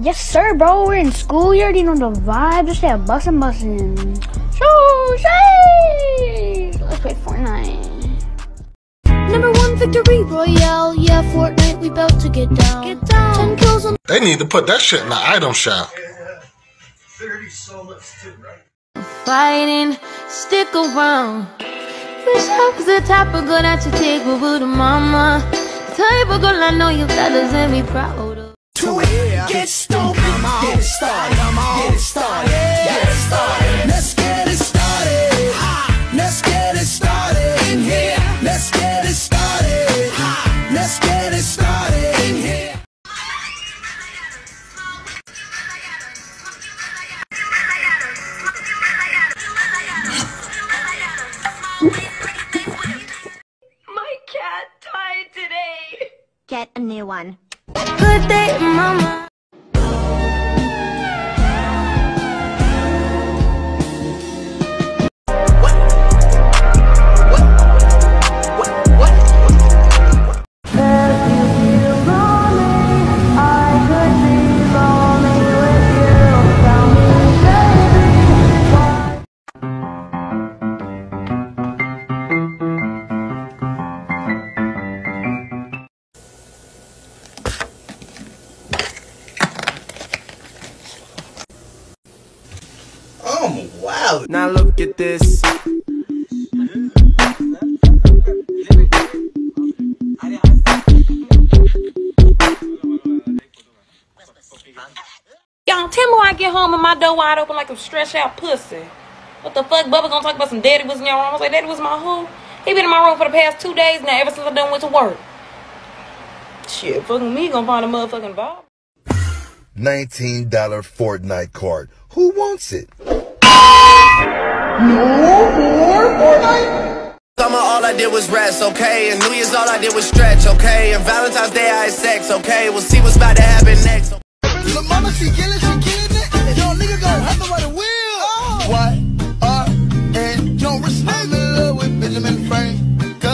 Yes, sir, bro. We're in school. You already know the vibe. Just that bussin'. Shoo, shay! Let's play Fortnite. Number one victory royale. Yeah, Fortnite, we bout to get down. 10 kills on. They need to put that shit in the item shop. Yeah, 30 solos too, right? Fighting, stick around. Wish I was the type of girl that you take with the mama. The type of girl I know you fellas and be proud of. To it, get stoked, get it started, get it started, get it started. Let's get it started, let's get it started in here. Let's get it started, let's get it started in here. My cat died today. Get a new one. Good day, mama. Wow. Now look at this. Y'all tell me when I get home and my door wide open like I'm stretched out pussy. What the fuck? Bubba gonna talk about some daddy was in your room. I was like, daddy was my who? He been in my room for the past 2 days now, ever since I done went to work. Shit, fucking me gonna find a motherfucking Bob. $19 Fortnite card. Who wants it? No more Fortnite? Summer all I did was rest, okay? And New Year's all I did was stretch, okay? And Valentine's Day I had sex, okay? We'll see what's about to happen next. The mama, she killing it. Yo, nigga gon' hustle by the wheel. Oh. Y.R.N. Yo, respect me, love with Benjamin Franklin. I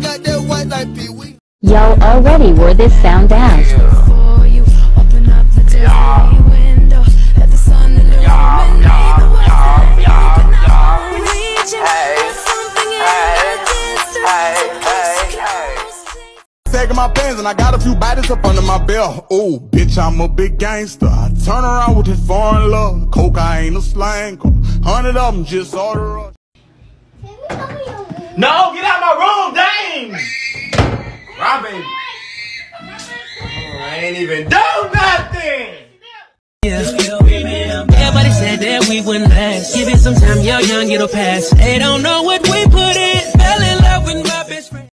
got that white light peewee. Yo, already wore this sound down. Yeah. My pants and I got a few biters up under my belt. Oh, bitch, I'm a big gangster. I turn around with this foreign love. Coke, I ain't a slang. 100 of them just order up. Can we come to your room? No, get out of my room, dang! My baby. Oh, I ain't even done nothing! Everybody said that we wouldn't last. Give it some time, y'all young, it'll pass. They don't know what we put in. Fell in love with my best friend.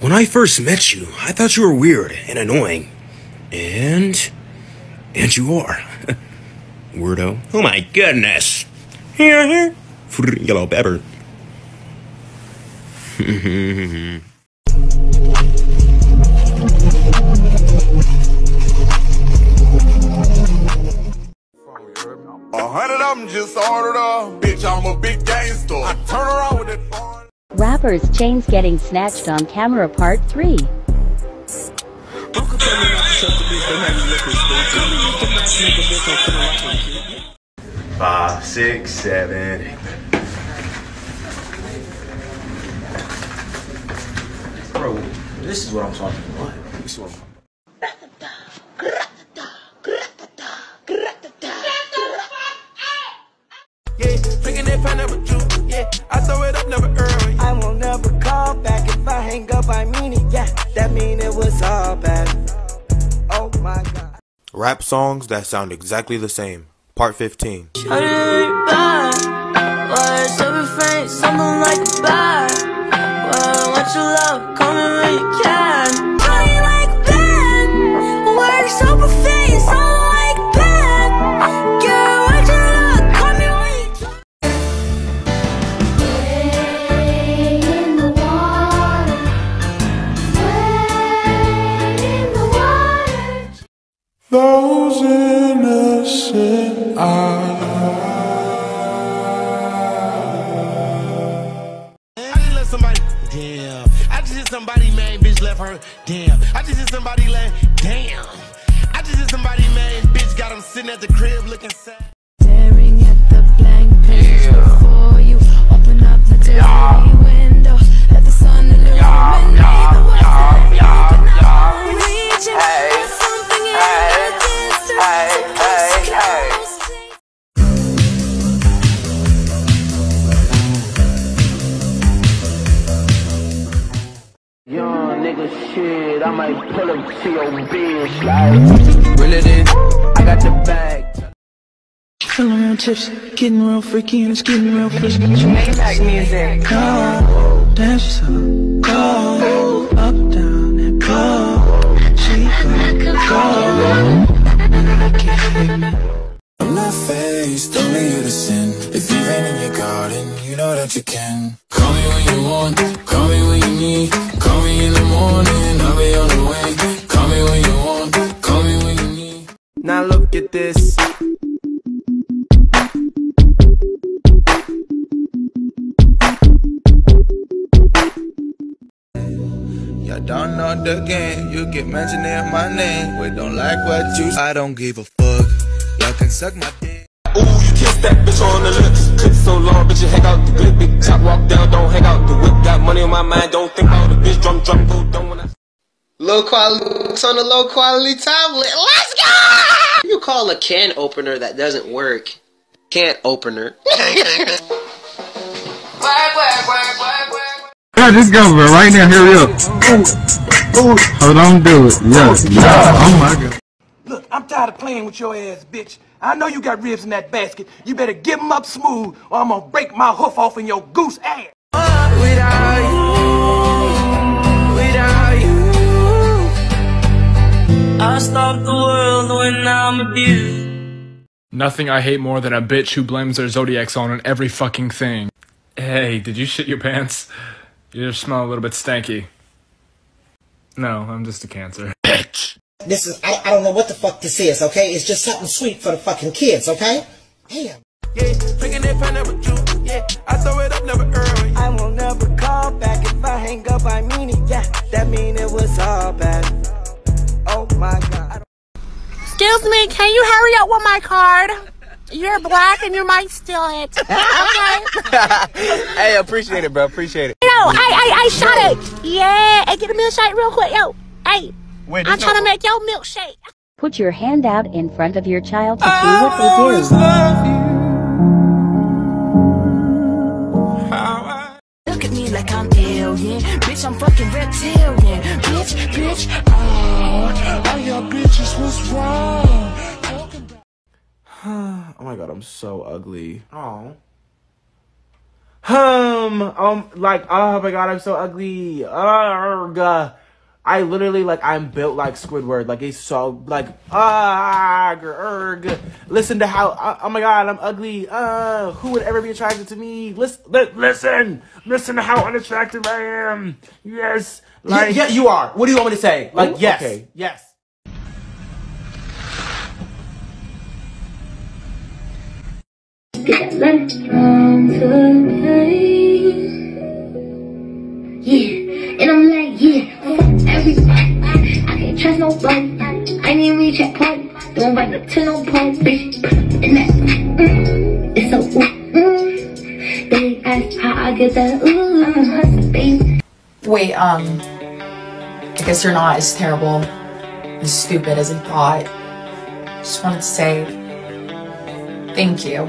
When I first met you, I thought you were weird and annoying. And you are. Weirdo. Oh my goodness. Here. Yellow pepper. $100 of them just ordered up. Bitch, I'm a big gangster. I turn around with that phone. Rapper's chains getting snatched on camera part 3. Five, six, seven, eight. Bro, this is what I'm talking about. This is what I'm talking about. Rap songs that sound exactly the same. Part 15. Those innocent eyes. I just let somebody, damn. I just hit somebody, man, bitch left her, damn. I just hit somebody, like, damn. I just hit somebody. sitting at the crib looking sad. Staring at the blank page before you. Open up the dirty window. Let the sun illuminate the words that you cannot reach. There's something in your distance. Shit, I might pull up to your bitch, like, reel it in, I got your bag. Feeling real tipsy, getting real freaky, and it's getting real fresh. Maybach music, go, dance yourself, go, up, down, and go, she go, go, and I can't hear me. I'm not faced, only you to sin. If you've been in your garden, you know that you can. Call me when you want, call me when you need. Call me in the morning, I'll be on the way. Call me when you want, call me when you need. Now look at this. Y'all don't know the game, you keep mentioning my name. We don't like what you say, I don't give a fuck. Y'all can suck my dick. Ooh, you kiss that bitch on the lips. Clip so long, bitch, you hang out the clip. Big chop, walk down, don't hang out the whip. Got money on my mind, don't think about the bitch. Drum, go, don't wanna. Low quality looks on the low quality tablet. Let's go! You call a can opener that doesn't work. Can't opener. Yeah, just go, bro, right now, here we go. Hold on, do it. Yes, yeah. Oh my god. Look, I'm tired of playing with your ass, bitch. I know you got ribs in that basket. You better give them up smooth, or I'm gonna break my hoof off in your goose ass. What without you, I stop the world when I'm with you. Nothing I hate more than a bitch who blames their zodiac sign on every fucking thing. Hey, did you shit your pants? You just smell a little bit stanky. No, I'm just a cancer. Bitch! This is, I don't know what the fuck this is, okay? It's just something sweet for the fucking kids, okay? Damn. Yeah, drinking that pineapple juice, yeah. I throw it up, never early. I will never call back if I hang up, I mean it, yeah. That mean it was all bad. Oh my god. Excuse me, can you hurry up with my card? You're black and you might steal it, okay? Hey, appreciate it, bro, appreciate it. Yo, I shot it. Yeah, hey, get a milkshake real quick, yo. Hey. Wait, I'm trying to make your milkshake. Put your hand out in front of your child to see what they do. Look at me like I'm alien, bitch. I'm fucking reptilian, bitch, bitch. Oh, all your bitches was wrong. Oh my god, I'm so ugly. Oh. Like, oh my god, I'm so ugly. Arrgh. I literally, like, I'm built like Squidward. Like, he's so, like, listen to how, oh my god, I'm ugly. Who would ever be attracted to me? Listen to how unattractive I am. Yes. Like, yeah, you are. What do you want me to say? Like, yes. Okay. Yes. Get left on the place. Yeah. And I'm like, yeah. I can't trust nobody. I need to reach that point. Don't invite me to no point, bitch. And that it's so They ask how I get that I'm hustling, baby. Wait, I guess you're not as terrible and stupid as I thought. Just wanted to say thank you.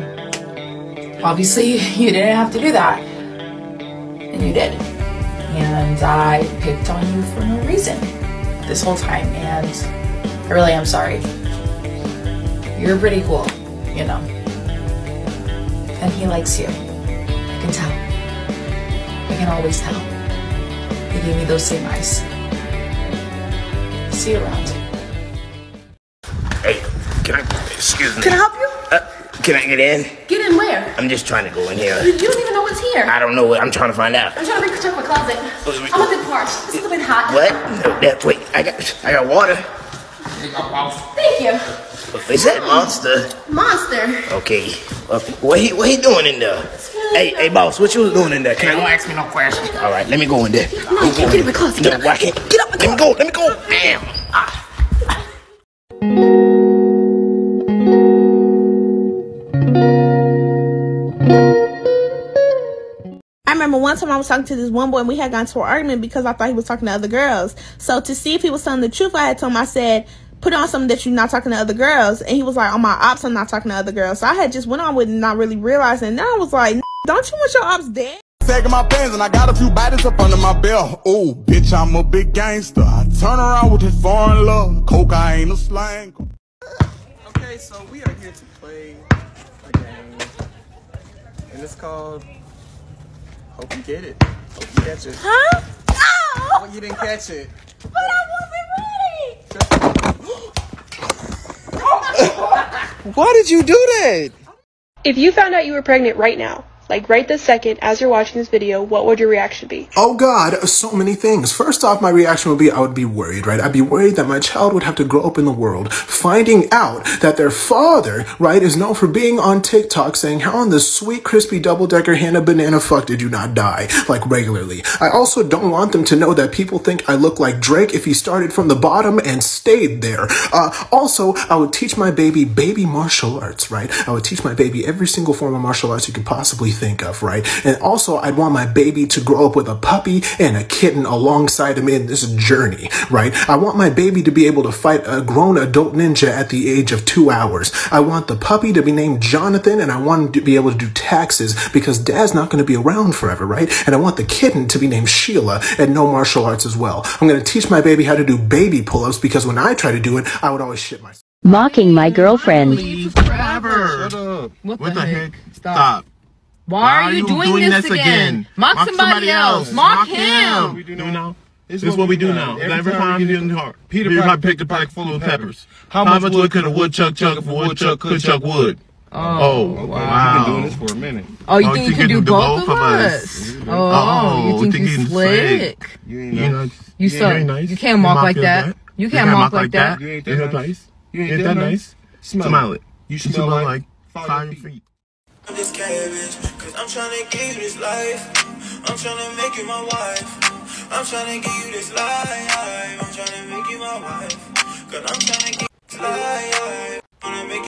Obviously, you didn't have to do that, and you did. And I picked on you for no reason this whole time, and I really am sorry. You're pretty cool, you know. And he likes you. I can tell. I can always tell. He gave me those same eyes. See you around. Hey, can I, excuse me. Can I help you? Can I get in? Get in where? I'm just trying to go in here. You don't even know what's here. I don't know what. I'm trying to find out. I'm trying to recheck my closet. I'm a bit parched. It's a little bit hot. What? No, that, wait. I got water. Thank you. Is that Monster? Monster. Okay. What he doing in there? Hey, boss. What you was doing in there? Can I don't ask me no questions. All right. Let me go in there. No, you can't get in my closet. No, I can't. Get up. Let me go. Damn. one time I was talking to this one boy and we had gotten to an argument because I thought he was talking to other girls. So to see if he was telling the truth, I had told him, I said, put on something that you're not talking to other girls. And he was like, on my ops, I'm not talking to other girls. So I had just went on with not really realizing. And then I was like, don't you want your ops dead? Sagging my pants and I got a few biters up under my belt. Oh, bitch, I'm a big gangster. I turn around with this foreign love. Coke, I ain't a slang. Okay, so we are here to play a game. And it's called Hope You Get It. Hope You Catch It. Huh? Oh! Well, you didn't catch it. But I wasn't ready! Why did you do that? If you found out you were pregnant right now, like right this second, as you're watching this video, what would your reaction be? Oh God, so many things. First off, my reaction would be I would be worried, right? I'd be worried that my child would have to grow up in the world, finding out that their father, right, is known for being on TikTok saying, how on the sweet, crispy, double-decker Hannah Banana fuck did you not die, like regularly. I also don't want them to know that people think I look like Drake if he started from the bottom and stayed there. Also, I would teach my baby martial arts, right? I would teach my baby every single form of martial arts you could possibly think of, right? And also, I'd want my baby to grow up with a puppy and a kitten alongside him in this journey, right? I want my baby to be able to fight a grown adult ninja at the age of 2 hours. I want the puppy to be named Jonathan, and I want him to be able to do taxes because dad's not going to be around forever, right? And I want the kitten to be named Sheila and know martial arts as well. I'm going to teach my baby how to do baby pull-ups because when I try to do it, I would always shit myself. Mocking my girlfriend. Forever. Shut up. What the heck? Stop. Why are you doing this again? Mock somebody else. Mock him. We do now. This is what we do now. Every time you get in the heart, Peter Piper picked a pack full of peppers. How much wood could a woodchuck chuck if a woodchuck could chuck wood? Oh, wow. You've been doing this for a minute. Oh, you think you can do both of us? Oh, you think you slick? You ain't nice. You can't mock like that. You can't mock like that. You ain't that nice. You ain't that nice. Smell it. You should smell like fire feet. I'm just cabbage, cause I'm trying to give you this life. I'm trying to make you my wife. I'm trying to give you this life. I'm trying to make you my wife. Cause I'm trying to give you this life.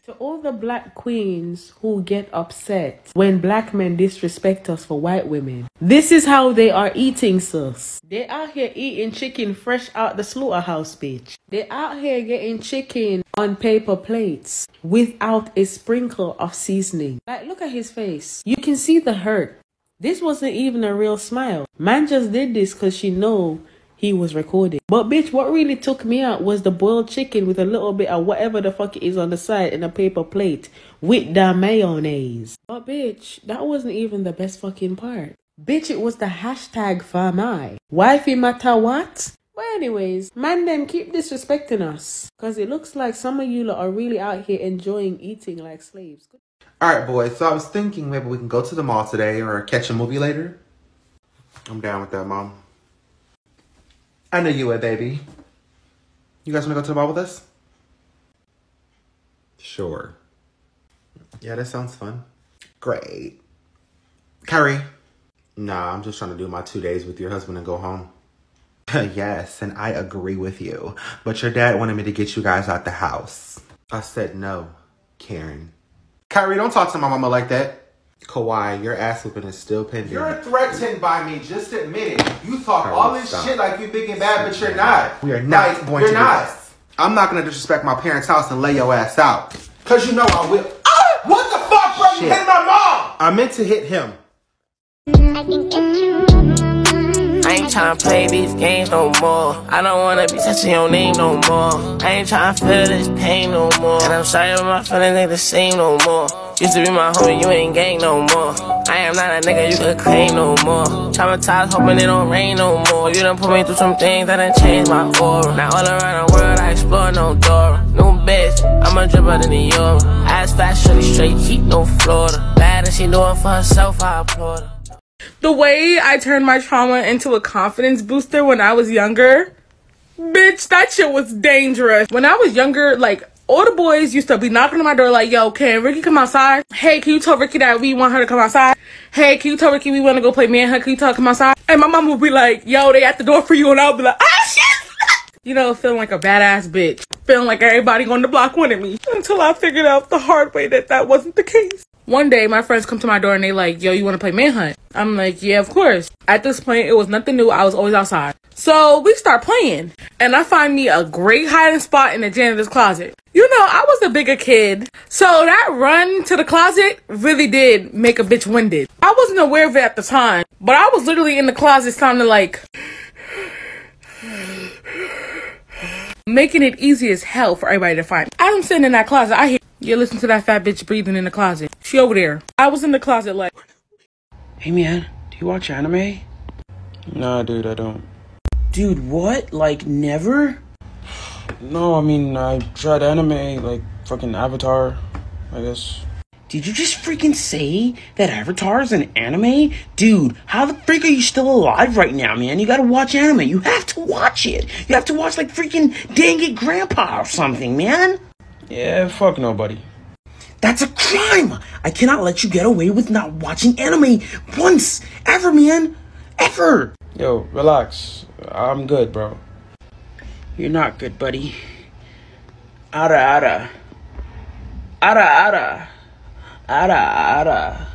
To all the black queens who get upset when black men disrespect us for white women, this is how they are eating, sus. They out here eating chicken fresh out the slaughterhouse, bitch. They out here getting chicken on paper plates without a sprinkle of seasoning. Like, look at his face. You can see the hurt. This wasn't even a real smile. Man just did this because she know he was recording. But bitch, what really took me out was the boiled chicken with a little bit of whatever the fuck it is on the side in a paper plate with the mayonnaise. But bitch, that wasn't even the best fucking part. Bitch, it was the hashtag for my wifey matter what. But anyways, man them keep disrespecting us, cause it looks like some of you lot are really out here enjoying eating like slaves. Alright boys, so I was thinking maybe we can go to the mall today or catch a movie later. I'm down with that, mom. I know you were, baby. You guys wanna go to the mall with us? Sure. Yeah, that sounds fun. Great. Kyrie. Nah, I'm just trying to do my 2 days with your husband and go home. Yes, and I agree with you. But your dad wanted me to get you guys out the house. I said no, Karen. Kyrie, don't talk to my mama like that. Kawhi, your ass whooping is still pending. You're threatened by me, just admit it. You talk all this shit like you're big and bad, but you're not. We are not going to do this. I'm not going to disrespect my parents' house and lay your ass out. Because you know I will. Ah! What the fuck, bro? You hit my mom! I meant to hit him. I ain't trying to play these games no more. I don't want to be touching your name no more. I ain't trying to feel this pain no more. And I'm sorry but my feelings ain't the same no more. Used to be my homie, you ain't gang no more. I am not a nigga you could claim no more. Traumatized, hoping it don't rain no more. You done put me through some things that done changed my aura. Now all around the world, I explore no door. New bitch, I'ma drip out in the Euro. Ass fat, shorty straight, heat no Florida. Bad and she doing for herself, I applaud her. The way I turned my trauma into a confidence booster when I was younger, bitch, that shit was dangerous. When I was younger, like, all the boys used to be knocking on my door like, yo, can Ricky come outside? Hey, can you tell Ricky that we want her to come outside? Hey, can you tell Ricky we want to go play manhunt? Can you tell her to come outside? And my mom would be like, yo, they at the door for you. And I would be like, oh, shit. You know, feeling like a badass bitch. Feeling like everybody on the block wanted me. Until I figured out the hard way that that wasn't the case. One day, my friends come to my door and they like, yo, you want to play Manhunt? I'm like, yeah, of course. At this point, it was nothing new. I was always outside. So we start playing. And I find me a great hiding spot in the janitor's closet. You know, I was the bigger kid. So that run to the closet really did make a bitch winded. I wasn't aware of it at the time. But I was literally in the closet sounding like... making it easy as hell for everybody to find me. I'm sitting in that closet. I hear... You listen to that fat bitch breathing in the closet. She over there. I was in the closet like... Hey man, do you watch anime? Nah dude, I don't. Dude, what? Like, never? No, I mean, I tried anime, like, fucking Avatar, I guess. Did you just freaking say that Avatar is an anime? Dude, how the freak are you still alive right now, man? You gotta watch anime. You have to watch it. You have to watch, like, freaking Dang It Grandpa or something, man. Yeah, fuck nobody. That's a crime! I cannot let you get away with not watching anime once! Ever, man! Ever! Yo, relax. I'm good, bro. You're not good, buddy. Ara ara. Ara ara. Ara ara.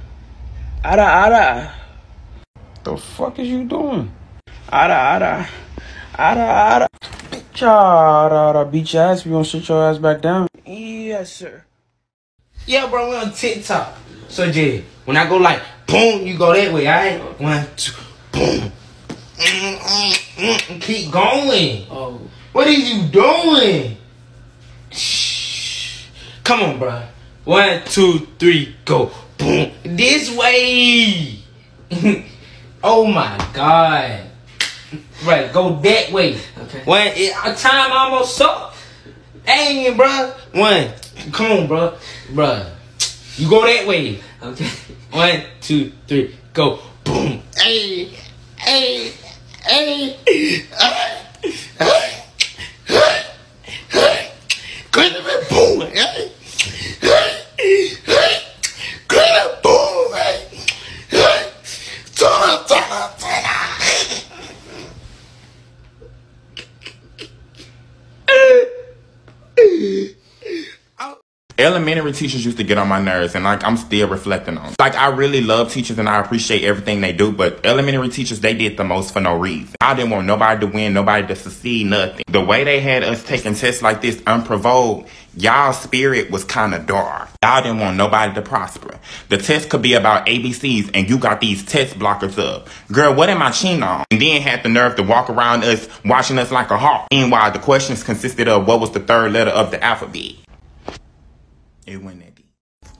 Ara ara. The fuck is you doing? Ara ara. Ara ara. Bitch, ara ara. Beat your ass. We gonna sit your ass back down. Yes, sir. Yeah, bro, we on TikTok. So, Jay, when I go like, boom, you go that way, alright? 1, 2, boom. Keep going. Oh. What are you doing? Shh. Come on, bro. 1, 2, 3, go. Boom. This way. Oh, my God. Right, go that way. Okay. When time almost up. Dang, bro. 1. Come on, bro. Bro, you go that way. Okay. 1, 2, 3, go. Boom. Hey, hey, hey. Green up, boom. Green up, boom. Turn up, turn up, turn up. Elementary teachers used to get on my nerves, and like I'm still reflecting on. Like, I really love teachers and I appreciate everything they do, but elementary teachers, they did the most for no reason. I didn't want nobody to win, nobody to succeed, nothing. The way they had us taking tests like this unprovoked, y'all's spirit was kind of dark. Y'all didn't want nobody to prosper. The test could be about ABCs and you got these test blockers up. Girl, what am I cheating on? And then had the nerve to walk around us, watching us like a hawk. Meanwhile, the questions consisted of what was the third letter of the alphabet.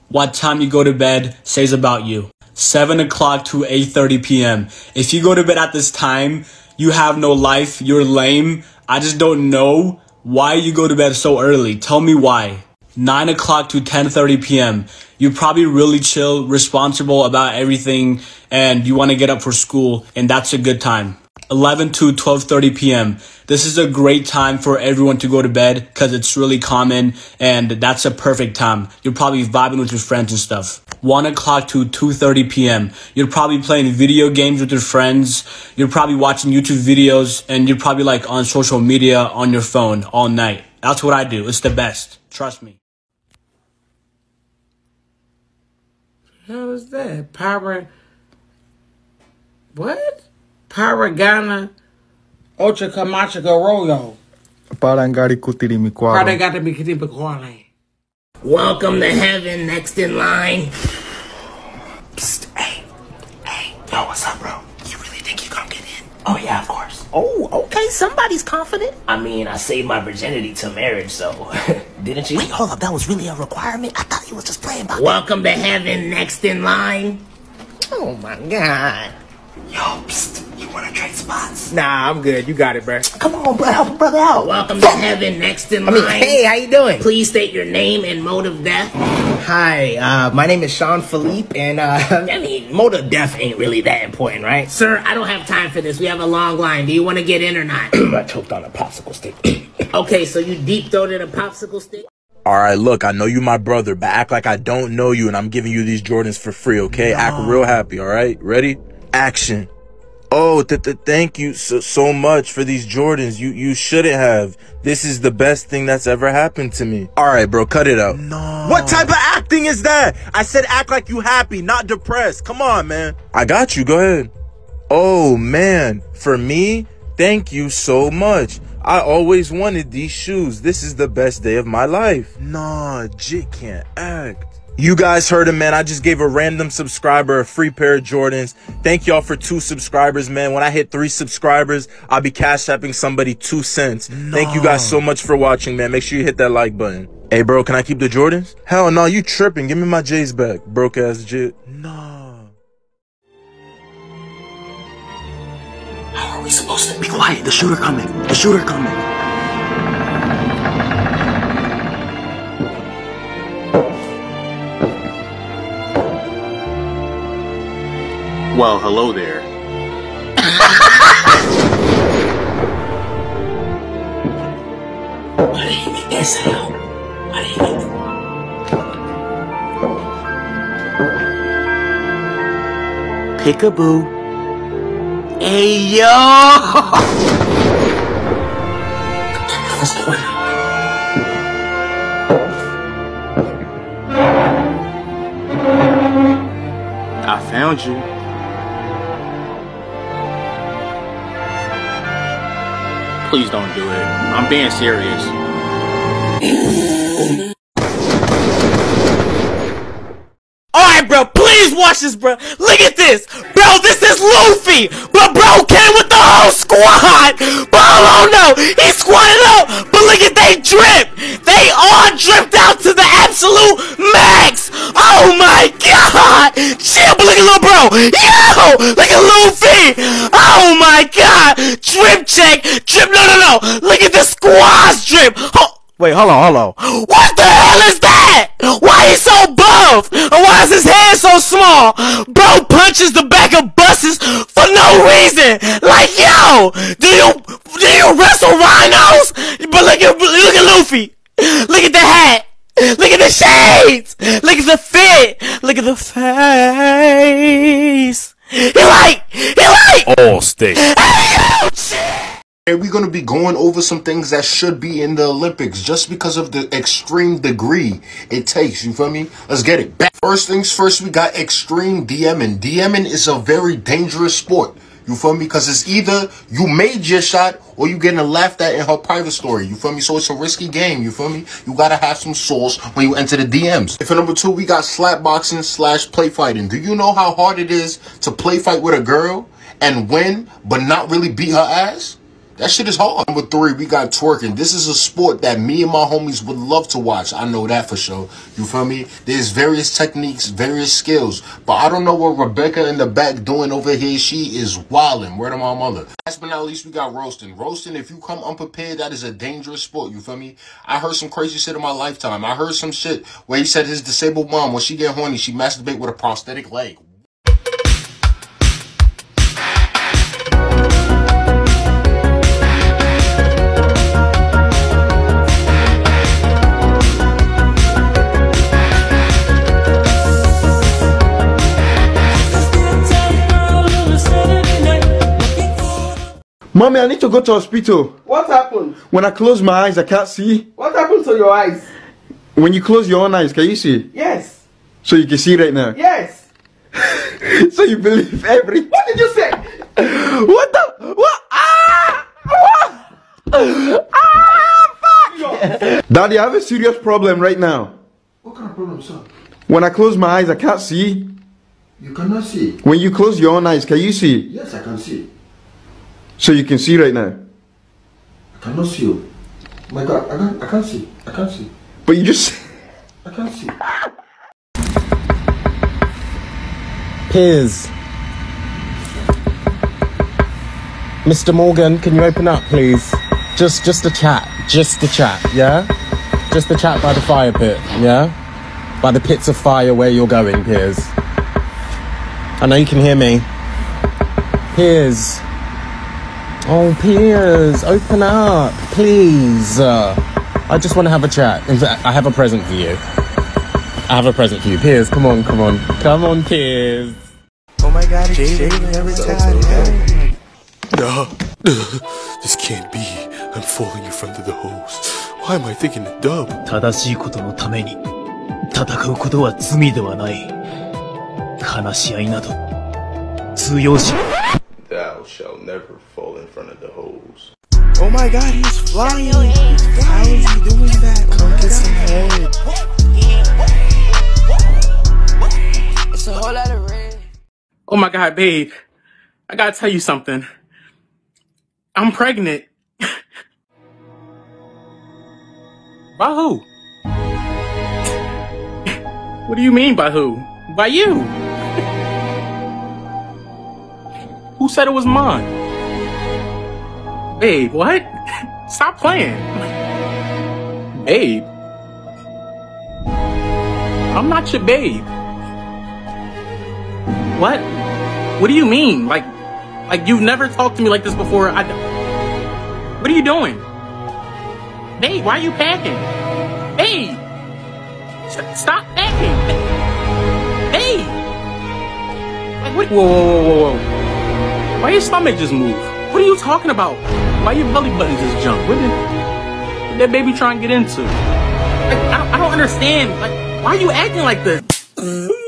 What time you go to bed says about you. 7 o'clock to 8:30 p.m. If you go to bed at this time, you have no life, you're lame. I just don't know why you go to bed so early. Tell me why. 9 o'clock to 10:30 p.m. You're probably really chill, responsible about everything, and you want to get up for school, and that's a good time. 11 to 12:30 p.m. This is a great time for everyone to go to bed because it's really common, and that's a perfect time. You're probably vibing with your friends and stuff. 1 o'clock to 2:30 p.m. You're probably playing video games with your friends. You're probably watching YouTube videos, and you're probably like on social media on your phone all night. That's what I do. It's the best. Trust me. How is that? Power. What? Paragana Ocha Kamacha Garoyo. Welcome to heaven, next in line. Psst, hey, hey. Yo, what's up, bro? You really think you're gonna get in? Oh, yeah, of course. Oh, okay, somebody's confident. I mean, I saved my virginity to marriage, so... Didn't you? Wait, hold up, that was really a requirement? I thought he was just playing by... Welcome to heaven, next in line. Oh, my God. Yo, psst. Want to trade spots? Nah, I'm good. You got it, bro. Come on, bro. Help a brother out. Welcome to heaven, next in line. Hey, how you doing? Please state your name and mode of death. Hi, my name is Sean Philippe, and I mean, mode of death ain't really that important, right? Sir, I don't have time for this. We have a long line. Do you want to get in or not? I choked on a popsicle stick. Okay, so you deep-throated a popsicle stick? All right, look, I know you my brother, but act like I don't know you, and I'm giving you these Jordans for free, okay? No. Act real happy, all right? Ready? Action. Oh, thank you so much for these Jordans. You shouldn't have. This is the best thing that's ever happened to me. All right, bro, cut it out. No. What type of acting is that? I said act like you happy, not depressed. Come on, man. I got you. Go ahead. Oh, man. For me, thank you so much. I always wanted these shoes. This is the best day of my life. Nah, Jit can't act. You guys heard him, man. I just gave a random subscriber a free pair of Jordans. Thank y'all for 2 subscribers, man. When I hit 3 subscribers, I'll be cash apping somebody 2 cents. No. Thank you guys so much for watching, man. Make sure you hit that like button. Hey, bro, can I keep the Jordans? Hell no, you tripping. Give me my J's back, broke ass Jit. No. How are we supposed to be quiet? The shooter coming. The shooter coming. Well, hello there. Peekaboo. Hey, yo! What the hell is going on? I found you. Please don't do it. I'm being serious. Alright, bro. Please watch this, bro. Look at this. Bro, this is Luffy. But bro came with the whole squad. But I don't know. He squatted up. But look at they drip. They all dripped out to the absolute max. Oh my god. Chill, but look at little bro. Yo. Look at Luffy. Oh my god. Drip check. Drip. No. Look at the squad's drip. Oh, wait, hold on. What the hell is that? Why he so buff? And why is his head so small? Bro punches the back of buses for no reason. Like, yo, do you wrestle rhinos? But look at Luffy. Look at the hat. Look at the shades. Look at the fit. Look at the face. He like. All stick. And we're going to be going over some things that should be in the Olympics just because of the extreme degree it takes. You feel me? Let's get it back. First things first, we got extreme DMing. DMing is a very dangerous sport. You feel me? Because it's either you made your shot or you getting laughed at in her private story. You feel me? So it's a risky game. You feel me? You got to have some sauce when you enter the DMs. And for number 2, we got slap boxing / play fighting. Do you know how hard it is to play fight with a girl and win but not really beat her ass? That shit is hard. Number 3, we got twerking. This is a sport that me and my homies would love to watch. I know that for sure. You feel me? There's various techniques, various skills. But I don't know what Rebecca in the back doing over here. She is wildin'. Word of my mother. Last but not least, we got roasting. Roasting, if you come unprepared, that is a dangerous sport. You feel me? I heard some crazy shit in my lifetime. I heard some shit where he said his disabled mom, when she get horny, she masturbate with a prosthetic leg. Mommy, I need to go to hospital. What happened? When I close my eyes, I can't see. What happened to your eyes? When you close your own eyes, can you see? Yes. So you can see right now? Yes. So you believe every... What did you say? What the... What? Ah! What? Ah, fuck! Daddy, I have a serious problem right now. What kind of problem, sir? When I close my eyes, I can't see. You cannot see? When you close your own eyes, can you see? Yes, I can see. So you can see right now? I cannot see you. My God, I can't see. I can't see. But you just... I can't see. Piers. Mr. Morgan, can you open up, please? Just a chat. Just a chat, yeah? Just a chat by the fire pit, yeah? By the pits of fire where you're going, Piers. I know you can hear me. Piers. Oh, Piers, open up, please. I just want to have a chat. In fact, I have a present for you. I have a present for you. Piers, come on, come on. Come on, Piers. Oh my god, it's Jay. No, this can't be. I'm falling in front of the host. Why am I thinking the dub? 正しいことのために戦うことは罪ではない。話し合いなど通用し。Thou shall never fall in front of the host. Oh my God, he's flying! How is he doing that? Come get some head. It's a whole lot of red. Oh my God, babe. I gotta tell you something. I'm pregnant. By who? What do you mean by who? By you. Who said it was mine? Babe, what? Stop playing. Babe? I'm not your babe. What? What do you mean? Like you've never talked to me like this before. What are you doing? Babe, why are you packing? Babe! Stop packing! Babe! Like, what? Whoa. Why your stomach just moved? What are you talking about? Why your belly button just jumped? What did that baby try and get into? Like, I don't understand. Like, why are you acting like this?